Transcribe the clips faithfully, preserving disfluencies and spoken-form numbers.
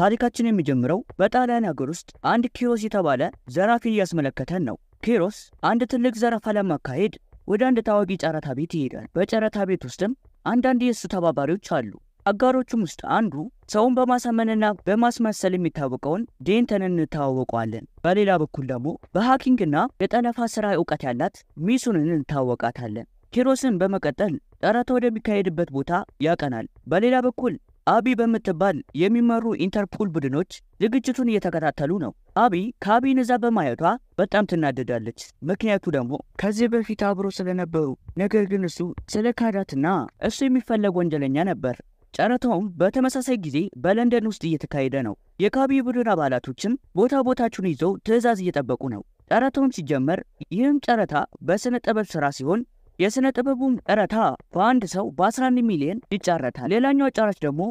ታሪካችንን የሚጀምረው በጣሊያን ሀገር ውስጥ አንድ ኪሮስ የተባለ ዘራፊን ያስመለከተን ነው። ኪሮስ አንድ ትልቅ ዘረፋ ለማካሄድ ወደ አንድ ታዋቂ ጨረታ ቤት ይሄዳል። በጨረታ ቤት ውስጥም አንዳንድ የሱ ተባባሪዎች አሉ። አጋሮቹም ውስጥ አንዱ ሰውን በማሳመንና በማስመሰል የሚታወቀውን ዴንተንን እንታወቀዋለን። በሌላ በኩል ደግሞ በሃኪንግና የጠለፋ ስራ ዕውቀት ያላት ሚሱንን እንታወቃታለን። ኪሮስን በመቀጠል ጨረታው ወደሚካሄድበት ቦታ ያቀናል። በሌላ በኩል አቢ በመተባል የሚመሩ ኢንተርፖል ቡድኖች ዝግጅቱን እየተከታተሉ ነው። አቢ ካቢን ዘባ በማየቷ በጣም ተናደዳለች። ምክንያቱ ደግሞ ከዚህ በፊት አብሮ ስለነበሩ ነገር ግን እሱ ስለካዳትና እሱ የሚፈልግ ወንጀለኛ ነበር። ጨረታው በተመሳሳይ ጊዜ በለንደን ውስጥ እየተካሄደ ነው። የካቢ ቡድን አባላቶችም ቦታ ቦታቸውን ይዘው ትዕዛዝ እየጠበቁ ነው። ጨረታውን ሲጀመር ይህም ጨረታ በስነ ጥበብ ስራ ሲሆን የስነ ጥበቡም ጨረታ በአንድ ሰው በ11 ሚሊዮን ይጫረታል። ሌላኛው ጨረታ ደግሞ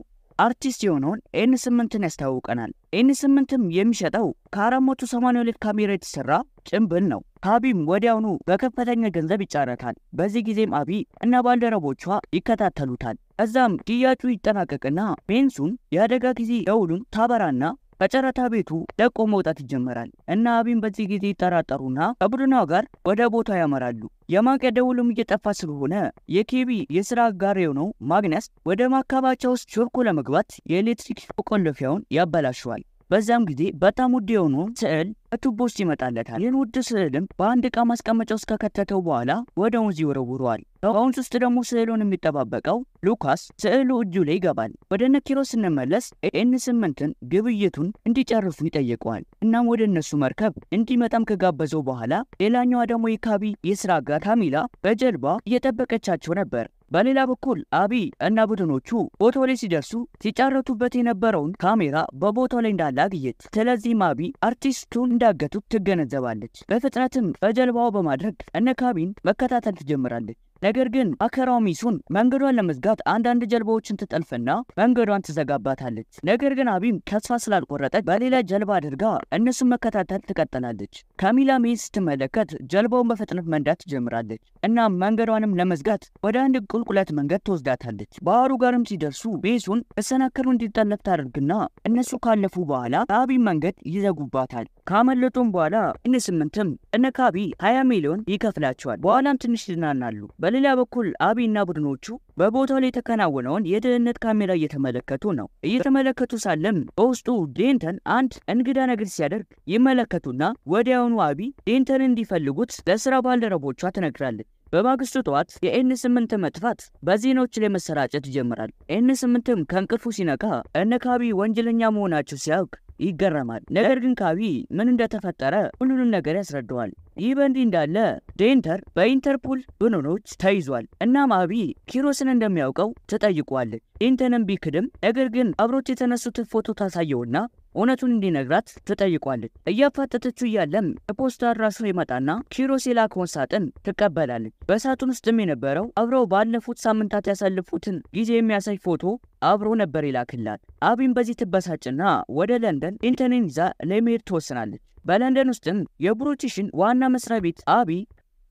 አርቲስት የሆነውን ኤን ስምንት ያስተዋውቀናል። ኤን ስምንትም የሚሸጠው ከአራት መቶ ሰማንያ ሁለት ካሜራ የተሰራ ጭምብል ነው። አቢም ወዲያውኑ በከፍተኛ ገንዘብ ይጫረታል። በዚህ ጊዜም አቢ እና ባልደረቦቿ ይከታተሉታል። እዛም ጥያቄ ይጠናቀቅና ቤንሱን ያደጋ ጊዜ ደውሉን ታበራና ከጨረታ ቤቱ ለቆ መውጣት ይጀምራል። እና አቢም በዚህ ጊዜ ተራጣሩና አብዱናው ጋር ወደ ቦታ ያመራሉ። የማንቂያ ደውሉም እየጠፋ ስለሆነ የኬቢ የሥራ ጋር የሆነው ማግነስ ወደ ማካባቻው ውስጥ ሾልኮ ለመግባት የኤሌክትሪክ ቆለፊያውን ያበላሽዋል። በዛም ጊዜ በጣም ውድ የሆኑ ስዕል አቱቦስ ይመጣለታል። ይህን ውድ ስዕልም በአንድ ዕቃ ማስቀመጫ ውስጥ ከተተው በኋላ ወደውን ይወረውራል። አሁን ውስጥ ደግሞ ስዕሉን የሚጠባበቀው ሉካስ ስዕሉ እጁ ላይ ይገባል። ወደነ ኪሮስ እንመለስ። ኤን ስምንትን ግብይቱን እንዲጨርሱ ይጠየቀዋል። እናም ወደነሱ መርከብ እንዲመጣም ከጋበዘው በኋላ ሌላኛው ደግሞ የካቢ የሥራ ጋር ካሚላ በጀልባ እየጠበቀቻቸው ነበር። በሌላ በኩል አቢ እና ቡድኖቹ ቦታው ላይ ሲደርሱ ሲጫረቱበት የነበረውን ካሜራ በቦታው ላይ እንዳለ አግኝት። ስለዚህም አቢ አርቲስቱን እንዳገቱት ትገነዘባለች። በፍጥነትም በጀልባው በማድረግ እነ ካቢን መከታተል ትጀምራለች። ነገር ግን አከራው ሚሱን መንገዷን ለመዝጋት አንዳንድ ጀልባዎችን ተጠልፈና መንገዷን ተዘጋባታለች። ነገር ግን አቢም ተስፋ ስላልቆረጠች በሌላ ጀልባ አድርጋ እነሱን መከታተል ትቀጥላለች። ካሚላ ሚስ ስትመለከት ጀልባውን በፍጥነት መንዳት ትጀምራለች እና መንገዷንም ለመዝጋት ወደ አንድ ቁልቁለት መንገድ ተወስዳታለች። ባህሩ ጋርም ሲደርሱ ቤሱን እሰናከሉ እንዲጠለፍ ታደርግና እነሱ ካለፉ በኋላ አቢ መንገድ ይዘጉባታል። ካመለጡም በኋላ ኤን ስምንትም እነ ካቢ ሃያ ሚሊዮን ይከፍላቸዋል። በኋላም ትንሽ ይዝናናሉ። በሌላ በኩል አቢና ቡድኖቹ በቦታው ላይ ተከናወነውን የደህንነት ካሜራ እየተመለከቱ ነው። እየተመለከቱ ሳለም በውስጡ ዴንተን አንድ እንግዳ ነገር ሲያደርግ ይመለከቱና ወዲያውኑ አቢ ዴንተን እንዲፈልጉት ለሥራ ባልደረቦቿ ተነግራለች። በማግስቱ ጠዋት የኤን ስምንት መጥፋት በዜናዎች ላይ መሰራጨት ይጀምራል። ኤን ስምንትም ከእንቅልፉ ሲነቃ እነ ካቢ ወንጀለኛ መሆናቸው ሲያውቅ ይገረማል። ነገር ግን ካቢ ምን እንደተፈጠረ ሁሉንም ነገር ያስረዳዋል። ይህ በእንዲህ እንዳለ ዴንተር በኢንተርፖል ቡድኖች ተይዟል እና አቢ ኪሮስን እንደሚያውቀው ተጠይቋለች። ዴንተንም ቢክድም ነገር ግን አብሮት የተነሱት ፎቶ ታሳየውና እውነቱን እንዲነግራት ተጠይቋለች። እያፋጠተችው ያለም ፖስታ አድራሹ ይመጣና ኪሮስ የላከውን ሳጥን ተቀበላለች። በሳጥን ውስጥም የነበረው አብረው ባለፉት ሳምንታት ያሳለፉትን ጊዜ የሚያሳይ ፎቶ አብሮ ነበር ይላክላት። አቢም በዚህ ተበሳጨና ወደ ለንደን ኢንተርኔት ዛ ለመሄድ ተወሰናለች። በለንደን ውስጥም የብሩቲሽን ዋና መስሪያ ቤት አቢ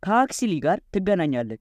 ከአክሲሊ ጋር ትገናኛለች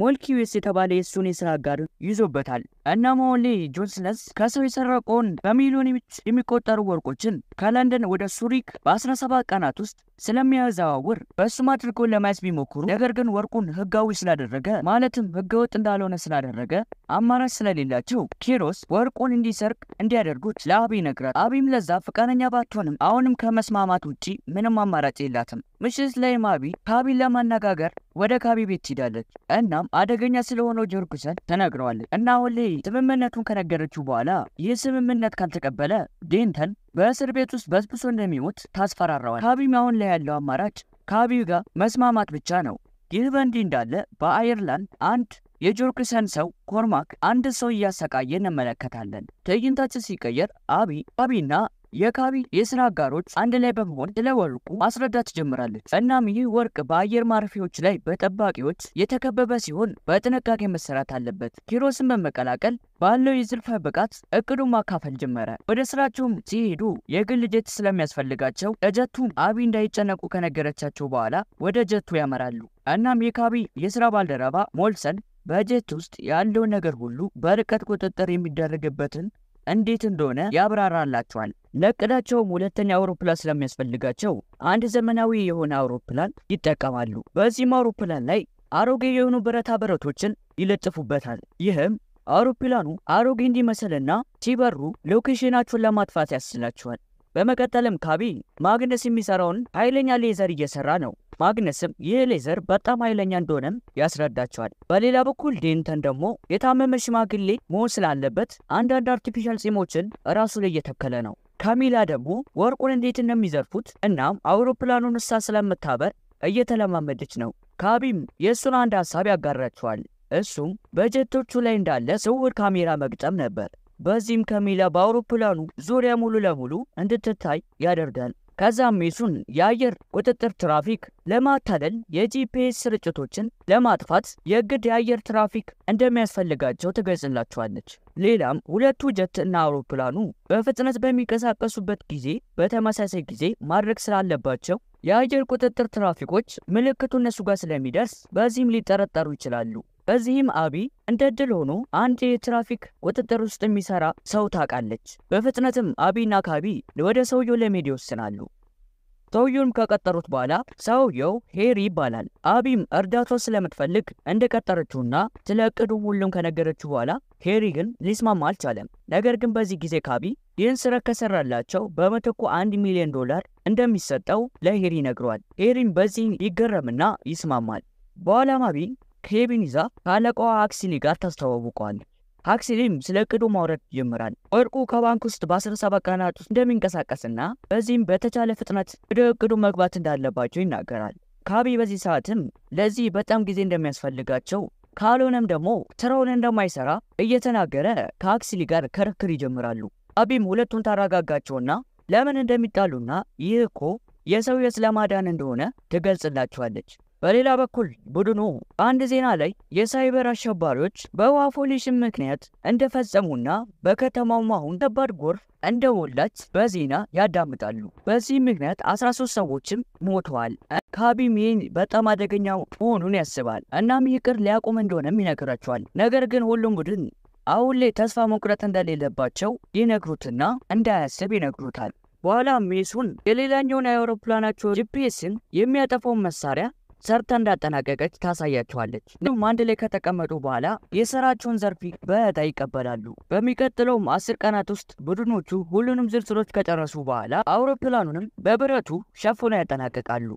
ሞልኪዌስ የተባለ የሱን የሥራ ጋር ይዞበታል እና ሞሊ ጆንሰንስ ከሰው የሰረቀውን በሚሊዮን የሚቆጠሩ ወርቆችን ከለንደን ወደ ሱሪክ በ17 ቀናት ውስጥ ስለሚያዘዋውር በሱም አድርጎ ለማየት ቢሞክሩ ነገር ግን ወርቁን ህጋዊ ስላደረገ ማለትም ህገወጥ እንዳልሆነ ስላደረገ አማራጭ ስለሌላቸው ኪሮስ ወርቁን እንዲሰርቅ እንዲያደርጉት ለአቢ ይነግራል። አቢም ለዛ ፈቃደኛ ባትሆንም አሁንም ከመስማማት ውጪ ምንም አማራጭ የላትም። ምሽት ላይ አቢ ካቢን ለማነጋገር ወደ ካቢ ቤት ሄዳለች። እናም አደገኛ ስለሆነው ጆርጉሰን ተናግረዋለች እና ሁሌ ስምምነቱን ከነገረችው በኋላ ይህ ስምምነት ካልተቀበለ ዴንተን በእስር ቤት ውስጥ በስብሶ እንደሚሞት ታስፈራራዋል። ካቢም አሁን ላይ ያለው አማራጭ ካቢ ጋር መስማማት ብቻ ነው። ይህ በእንዲህ እንዳለ በአየርላንድ አንድ የጆርጉሰን ሰው ኮርማክ አንድ ሰው እያሰቃየ እንመለከታለን። ትዕይንታችን ሲቀየር አቢ አቢና የካቢ የስራ ጋሮች አንድ ላይ በመሆን ለወርቁ ማስረዳት ጀምራለች። እናም ይህ ወርቅ በአየር ማረፊያዎች ላይ በጠባቂዎች የተከበበ ሲሆን በጥንቃቄ መሰራት አለበት። ኪሮስን በመቀላቀል ባለው የዝርፋ በቃት እቅዱ ማካፈል ጀመረ። ወደ ስራቸውም ሲሄዱ የግል ጀት ስለሚያስፈልጋቸው ጀቱም አቢ እንዳይጨነቁ ከነገረቻቸው በኋላ ወደ ጀቱ ያመራሉ። እናም የካቢ የስራ ባልደረባ ሞልሰን በጀት ውስጥ ያለው ነገር ሁሉ በርቀት ቁጥጥር የሚደረግበትን እንዴት እንደሆነ ያብራራላቸዋል። ለቀዳቸው ሁለተኛ አውሮፕላን ስለሚያስፈልጋቸው አንድ ዘመናዊ የሆነ አውሮፕላን ይጠቀማሉ። በዚህ አውሮፕላን ላይ አሮጌ የሆኑ ብረታ ብረቶችን ይለጥፉበታል። ይህም አውሮፕላኑ አሮጌ እንዲመስልና ሲበሩ ሎኬሽናቸውን ለማጥፋት ያስችላቸዋል። በመቀጠልም ካቢ ማግነስ የሚሰራውን ኃይለኛ ሌዘር እየሰራ ነው። ማግነስም ይህ ሌዘር በጣም ኃይለኛ እንደሆነ ያስረዳቸዋል። በሌላ በኩል ዴንተን ደግሞ የታመመ ሽማግሌ መሆን ስላለበት አንዳንድ አርቲፊሻል ጺሞችን ራሱ ላይ እየተከለ ነው። ካሚላ ደግሞ ወርቁን እንዴት እንደሚዘርፉት እናም አውሮፕላኑን እሳ ስለምታበር እየተለማመደች ነው። ካቢም የሱን አንድ ሐሳብ ያጋራቸዋል። እሱም በጀቶቹ ላይ እንዳለ ስውር ካሜራ መግጠም ነበር። በዚህም ካሚላ በአውሮፕላኑ ዙሪያ ሙሉ ለሙሉ እንድትታይ ያደርጋል። ከዛም ይሱን የአየር ቁጥጥር ትራፊክ ለማታለል የጂፒኤስ ስርጭቶችን ለማጥፋት የግድ የአየር ትራፊክ እንደሚያስፈልጋቸው ተገጽላቸዋለች። ሌላም ሁለቱ ጀትና አውሮፕላኑ በፍጥነት በሚቀሳቀሱበት ጊዜ በተመሳሳይ ጊዜ ማድረግ ስላለባቸው የአየር ቁጥጥር ትራፊኮች ምልክቱ እነሱ ጋር ስለሚደርስ በዚህም ሊጠረጠሩ ይችላሉ። በዚህም አቢ እንደደል ሆኖ አንድ የትራፊክ ቁጥጥር ውስጥ የሚሰራ ሰው ታቃለች። በፍጥነትም አቢና ካቢ ወደ ሰውየው ለመሄድ ይወስናሉ። ሰውየውን ከቀጠሩት በኋላ ሰውየው ሄሪ ይባላል። አቢም እርዳታው ስለምትፈልግ እንደቀጠረችውና ትለቅዱ ሁሉን ከነገረችው በኋላ ሄሪ ግን ሊስማማ አልቻለም። ነገር ግን በዚህ ጊዜ ካቢ ይህን ስራ ከሰራላቸው በመተኩ አንድ ሚሊዮን ዶላር እንደሚሰጠው ለሄሪ ነግሯል። ሄሪም በዚህ ይገረምና ይስማማል። በኋላ ማቢ ከቢኒዛ ካለቀው አክሲሊ ጋር ተስተዋውቋል። አክሲሊም ስለቅዱ ማውራት ጀምራል። ወርቁ ከባንክ ውስጥ በአስራ ሰባት ቀናት ውስጥ እንደሚንቀሳቀስና በዚህም በተቻለ ፍጥነት ወደቅዱ መግባት እንዳለባቸው ይናገራል። ካቢ በዚህ ሰዓትም ለዚህ በጣም ጊዜ እንደሚያስፈልጋቸው ካልሆነም ደግሞ ተራውን እንደማይሰራ እየተናገረ ከአክሲሊ ጋር ክርክር ይጀምራሉ። አቢም ሁለቱን ታራጋጋቸውና ለምን እንደሚጣሉና ይህኮ የሰው የስላማዳን እንደሆነ ትገልጽላቸዋለች። በሌላ በኩል ቡድኑ አንድ ዜና ላይ የሳይበር አሸባሪዎች በዋፎሊሽን ምክንያት እንደፈጸሙና በከተማው ማሁን ተባድ ጎር እንደወላች በዜና ያዳምጣሉ። በዚህ ምክንያት አስራ ሶስት ሰዎችም ሞተዋል። ካቢም ይህን በጣም አደገኛው መሆኑን ያስባል። እናም ይቅር ሊያቆም እንደሆነም ይነግራቸዋል። ነገር ግን ሁሉም ቡድን አሁን ላይ ተስፋ መቁረጥ እንደሌለባቸው ይነግሩትና እንዳያስብ ይነግሩታል። በኋላ ሚሱን የሌላኛውን አውሮፕላናቸው ጂፒኤስን የሚያጠፋው መሳሪያ ሰርታ እንዳጠናቀቀች ታሳያቸዋለች። እንደውም አንድ ላይ ከተቀመጡ በኋላ የሰራቸውን ዘርፊ በእዳ ይቀበላሉ። በሚቀጥለው አስር ቀናት ውስጥ ቡድኖቹ ሁሉንም ዝርዝሮች ከጨረሱ በኋላ አውሮፕላኑንም በብረቱ ሸፍነው ያጠናቀቃሉ።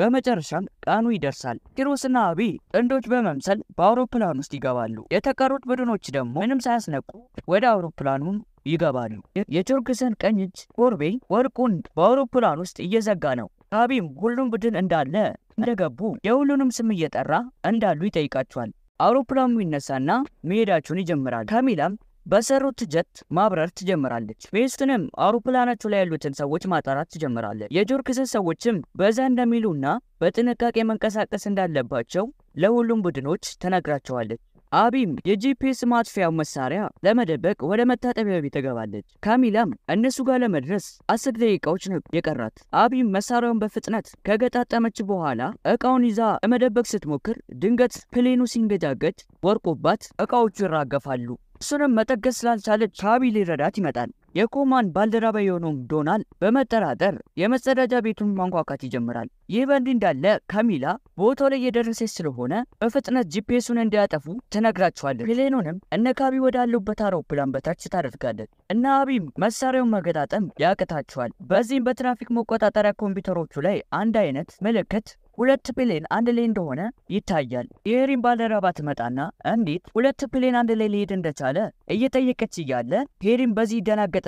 በመጨረሻም ቀኑ ይደርሳል። ኪሮስና አቢ እንዶች በመምሰል በአውሮፕላኑ ውስጥ ይገባሉ። የተቀሩት ቡድኖች ደግሞ ምንም ሳያስነቁ ወደ አውሮፕላኑ ይገባሉ። የቾርክሰን ቀኝ እጅ ኮርቤ ወርቁን በአውሮፕላኑ ውስጥ እየዘጋ ነው። ካቢም ሁሉም ቡድን እንዳለ እንደገቡ የሁሉንም ስም እየጠራ እንዳሉ ይጠይቃቸዋል። አውሮፕላኑ ይነሳና መሄዳቸውን ይጀምራል። ካሚላም በሰሩት ጀት ማብረር ትጀምራለች። ሜስቱንም አውሮፕላናቸው ላይ ያሉትን ሰዎች ማጣራት ትጀምራለች። የጆርክሰን ሰዎችም በዛ እንደሚሉና በጥንቃቄ መንቀሳቀስ እንዳለባቸው ለሁሉም ቡድኖች ተነግራቸዋለች። አቢም የጂፒኤስ ማጥፊያው መሳሪያ ለመደበቅ ወደ መታጠቢያ ቤት ገባለች። ካሚላም እነሱ ጋር ለመድረስ አስር ደቂቃዎች ነው የቀራት። አቢም መሳሪያውን በፍጥነት ከገጣጠመች በኋላ እቃውን ይዛ ለመደበቅ ስትሞክር ድንገት ፕሌኑ ሲንገዳገድ ወርቆባት እቃዎቹ ይራገፋሉ። እሱንም መጠገስ ስላልቻለች ካቢ ሊረዳት ይመጣል። የኮማን ባልደረባ የሆነው ዶናል በመጠራጠር የመጸዳጃ ቤቱን ማንኳኳት ይጀምራል። ይህ በእንዲህ እንዳለ ካሚላ ቦታው ላይ የደረሰች ስለሆነ በፍጥነት ጂፒኤሱን እንዲያጠፉ ተነግራቸዋለች። ፕሌኑንም እነ ካቢ ወዳሉበት አውሮፕላን በታች ታደርጋለች እና አቢም መሳሪያውን መገጣጠም ያቅታቸዋል። በዚህም በትራፊክ መቆጣጠሪያ ኮምፒውተሮቹ ላይ አንድ አይነት ምልክት ሁለት ፕሌን አንድ ላይ እንደሆነ ይታያል። የሄሪን ባልደረባ ትመጣና እንዴት ሁለት ፕሌን አንድ ላይ ሊሄድ እንደቻለ እየጠየቀች እያለ ሄሪን በዚህ ደናገጠና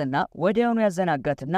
ወዲያውኑ ያዘናጋትና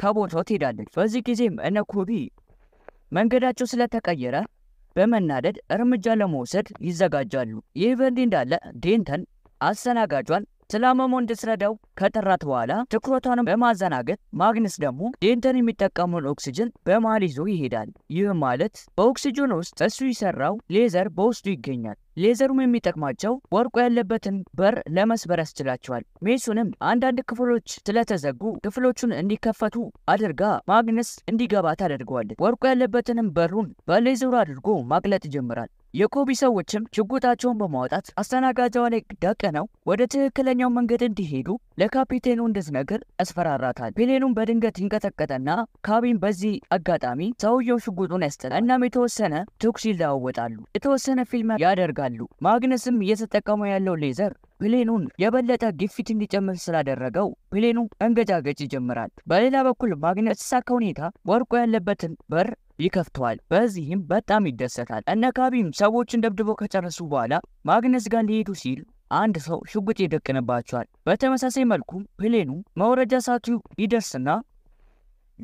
ከቦታው ትሄዳለች። በዚህ ጊዜም እነ ኮቢ መንገዳቸው ስለተቀየረ በመናደድ እርምጃ ለመውሰድ ይዘጋጃሉ። ይህ በእንዲህ እንዳለ ዴንተን አሰናጋጇን سلامة من دسرداو كترات والا تكرتانم بمازناعت ماغنس دمو دينتني متكامل أكسجين بماليزو يهدان يهمالت بأكسجينوس تسوي سراو ليزر بوستوي جينات ليزر من متكماتشاو ورقال لبتن بر لمس برستلاتشوال ميسونم عندان كفلوش تلاتة زجو كفلوشون اندي كفتو أدرجا ماغنس اندي جابات أدرجوال ورقال لبتنم برون بالليزر أدرجو ماغلت جمران የኮቢ ሰዎችም ችግታቸውን በማውጣት አስተናጋጇ ላይ ደቀነው ወደ ትክክለኛው መንገድ እንዲሄዱ ለካፒቴኑ እንደነገር አስፈራራታል። ፕሌኑም በድንገት ይንቀጠቀጠና ካቢን በዚህ አጋጣሚ ሰውየው ሽጉጡን ያስጠላል። እናም የተወሰነ ተኩስ ይለዋወጣሉ፣ የተወሰነ ፊልም ያደርጋሉ። ማግነስም እየተጠቀመው ያለው ሌዘር ፕሌኑን የበለጠ ግፊት እንዲጨምር ስላደረገው ፕሌኑ አንገጫገጭ ይጀምራል። በሌላ በኩል ማግነስ ሳካውኔታ ወርቆ ያለበትን በር ይከፍቷል። በዚህም በጣም ይደሰታል። እና ካቢም ሰዎችን ደብድቦ ከጨረሱ በኋላ ማግነስ ጋር ሊሄዱ ሲል አንድ ሰው ሽጉጥ ይደቅንባቸዋል። በተመሳሳይ መልኩ ፕሌኑ መውረጃ ሰዓቱ ይደርስና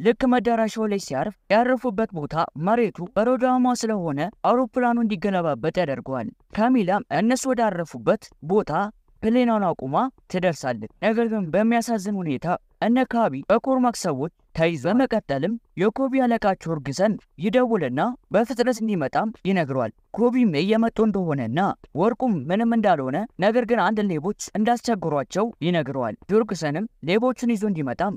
ልክ መዳረሻው ላይ ሲያርፍ ያረፉበት ቦታ መሬቱ በረዶማ ስለሆነ አውሮፕላኑ እንዲገለባበጥ ያደርገዋል። ካሚላም እነሱ ወደ አረፉበት ቦታ ፕሌኑን አቁማ ትደርሳለች። ነገር ግን በሚያሳዝን ሁኔታ እነ ካቢ በኮርማክ ሰዎች ታይዞ መቀጠልም የኮቢ አለቃቸው ርግሰን ይደውልና በፍጥነት እንዲመጣም ይነግሯል። ኮቢም እየመጡ እንደሆነና ወርቁም ምንም እንዳልሆነ ነገር ግን አንድ ሌቦች እንዳስቸግሯቸው ይነግሯል። ርግሰንም ሌቦቹን ይዞ እንዲመጣም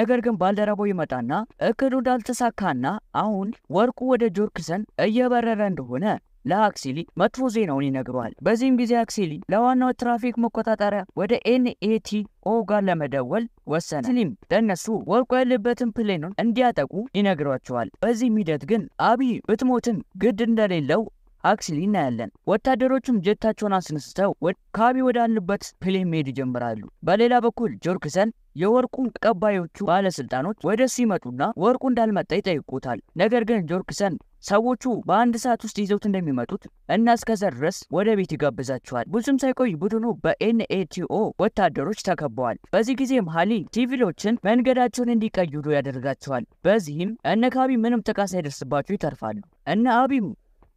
ነገር ግን ባልደረባው ይመጣና እቅዱ እንዳልተሳካና አሁን ወርቁ ወደ ጆርክሰን እየበረረ እንደሆነ ለአክሲሊ መጥፎ ዜናውን ይነግሯል። በዚህም ጊዜ አክሲሊ ለዋናው ትራፊክ መቆጣጠሪያ ወደ ኤን ኤ ቲ ኦ ጋር ለመደወል ወሰነ። ስሊም ተነሱ ወርቁ ያለበትን ፕሌኑን እንዲያጠቁ ይነግሯቸዋል። በዚህ ሂደት ግን አቢ ብትሞትም ግድ እንደሌለው አክሲሊ እናያለን። ወታደሮቹም ጀታቸውን አስነስተው ካቢ ወዳለበት ፕሌን መሄድ ጀምራሉ። በሌላ በኩል ጆርክሰን የወርቁን ቀባዮቹ ባለስልጣኖች ወደሱ ይመጡና ወርቁ እንዳልመጣ ይጠይቁታል። ነገር ግን ጆርክሰን ሰዎቹ በአንድ ሰዓት ውስጥ ይዘውት እንደሚመጡት እና እስከዚያ ድረስ ወደ ቤት ይጋብዛቸዋል። ብዙም ሳይቆይ ቡድኑ በኤን ኤ ቲ ኦ ወታደሮች ተከበዋል። በዚህ ጊዜም ሃሊ ሲቪሎችን መንገዳቸውን እንዲቀይሩ ያደርጋቸዋል። በዚህም እነካቢ ምንም ጥቃት ሳይደርስባቸው ይተርፋሉ። እና አቢም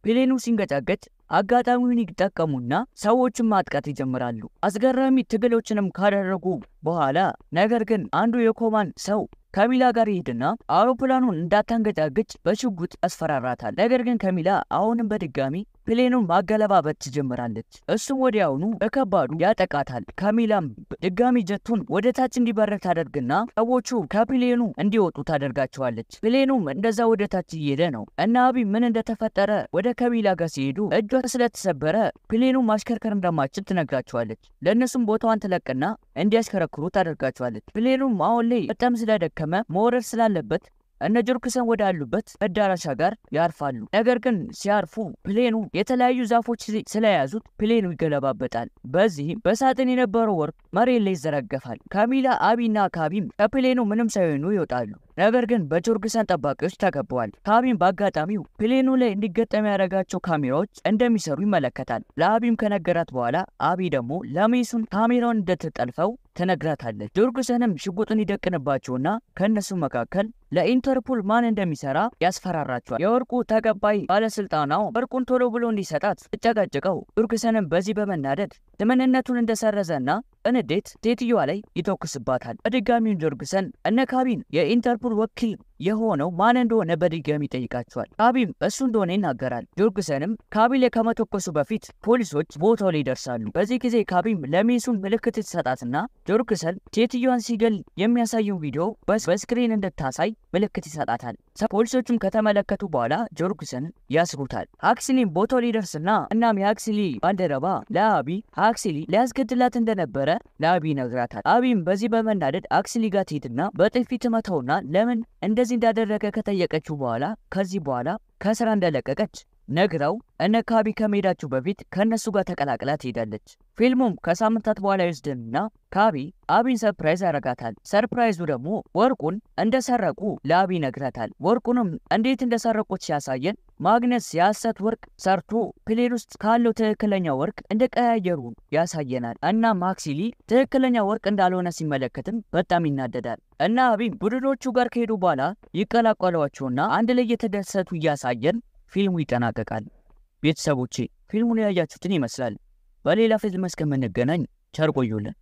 ፕሌኑ ሲንገጫገጭ አጋጣሚውን ይጠቀሙና ሰዎችን ማጥቃት ይጀምራሉ። አስገራሚ ትግሎችንም ካደረጉ በኋላ ነገር ግን አንዱ የኮማን ሰው ካሚላ ጋር ይሄድና አውሮፕላኑን እንዳታንገጫገጭ በሽጉጥ አስፈራራታል። ነገር ግን ካሚላ አሁንም በድጋሚ ፕሌኑን ማገለባበጥ ትጀምራለች። እሱም ወዲያውኑ በከባዱ ያጠቃታል። ካሚላም ድጋሚ ጀቱን ወደ ታች እንዲበረር ታደርግና ሰዎቹ ከፕሌኑ እንዲወጡ ታደርጋቸዋለች። ፕሌኑም እንደዛ ወደ ታች እየሄደ ነው እና አቢ ምን እንደተፈጠረ ወደ ካሚላ ጋር ሲሄዱ እጇ ስለተሰበረ ፕሌኑ ማሽከርከር እንደማይችል ትነግራቸዋለች። ለነሱም ቦታውን ተለቀና እንዲያሽከረክሩ ታደርጋቸዋለች። ፕሌኑም አሁን ላይ በጣም ስለደከመ መውረድ ስላለበት እነ ጆርክሰን ወዳሉበት መዳረሻ ጋር ያርፋሉ። ነገር ግን ሲያርፉ ፕሌኑ የተለያዩ ዛፎች ስለያዙት ፕሌኑ ይገለባበጣል። በዚህ በሳጥን የነበረው ወርቅ መሬት ላይ ይዘረገፋል። ካሚላ አቢና ካቢም ከፕሌኑ ምንም ሳይሆኑ ይወጣሉ። ነገር ግን በጆርክሰን ጠባቂዎች ተከበዋል። ካቢም በአጋጣሚው ፕሌኑ ላይ እንዲገጠም ያደረጋቸው ካሜራዎች እንደሚሰሩ ይመለከታል። ለአቢም ከነገራት በኋላ አቢ ደግሞ ለሚሱን ካሜራውን እንደተጠልፈው ተነግራታለች። ጆርክሰንም ሽጉጡን ይደቅንባቸውና ከነሱ መካከል ለኢንተርፖል ማን እንደሚሰራ ያስፈራራቸዋል። የወርቁ ተቀባይ ባለስልጣናው ወርቁን ቶሎ ብሎ እንዲሰጣት ተጨቃጨቀው። ጆርክሰንም በዚህ በመናደድ ተመነነቱን እንደሰረዘና እንዴት ሴትዮዋ ላይ ይተኩስባታል። በድጋሚ ጆርክሰን እነ ካቢን የኢንተርፖል ወኪል يهونو مانندو نبادي جامي تيجاتشوال. أبيم بسندو نينا غرال. جوركسانم كابيل كامات وكسو بفيت بوليسوت بوتو ليدرسانو. بزي كذا كابيم لميسون ملكة ساتنا. جوركسان تيتيوان سيجل يمياسا يو فيديو بس بس كرين عند تاساي ملكة ساتان. سبوليسوتم كتام ملكة بالا جوركسان ياسروتال. أكسلين بوتو ليدرسنا. أنا مياكسلي باندرابا لا أبي أكسلي لاز كتلاتن دنبرة لا أبي نغراتال. أبيم بزي بمن نادت أكسلي قاتيتنا بتفيت ما ثونا لمن عند እንዳደረገ ከተየቀችው በኋላ ከዚህ በኋላ ከስራ እንደለቀቀች ነግራው እነ ካቢ ከመሄዳቸው በፊት ከነሱ ጋር ተቀላቅላ ትሄዳለች። ፊልሙም ከሳምንታት በኋላ ይስደንና ካቢ አቢን ሰርፕራይዝ አረጋታል። ሰርፕራይዙ ደግሞ ወርቁን እንደሰረቁ ለአቢ ነግራታል። ወርቁንም እንዴት እንደሰረቁት ሲያሳየን ማግነስ ያሰት ወርቅ ሰርቶ ፕሌን ውስጥ ካለው ተከለኛ ወርቅ እንደቀያየሩ ያሳየናል። እና ማክሲሊ ተከለኛ ወርቅ እንዳልሆነ ሲመለከተም በጣም ይናደዳል። እና አቢ ቡድኖቹ ጋር ከሄዱ በኋላ ይቀላቀሏቸውና አንድ ላይ የተደሰቱ ያሳየን ፊልሙ ይጠናቀቃል። ቤተሰቦቼ ፊልሙን ያያችሁት ይመስላል። በሌላ ፊልም እስከምንገናኝ ቸር ቆዩልን።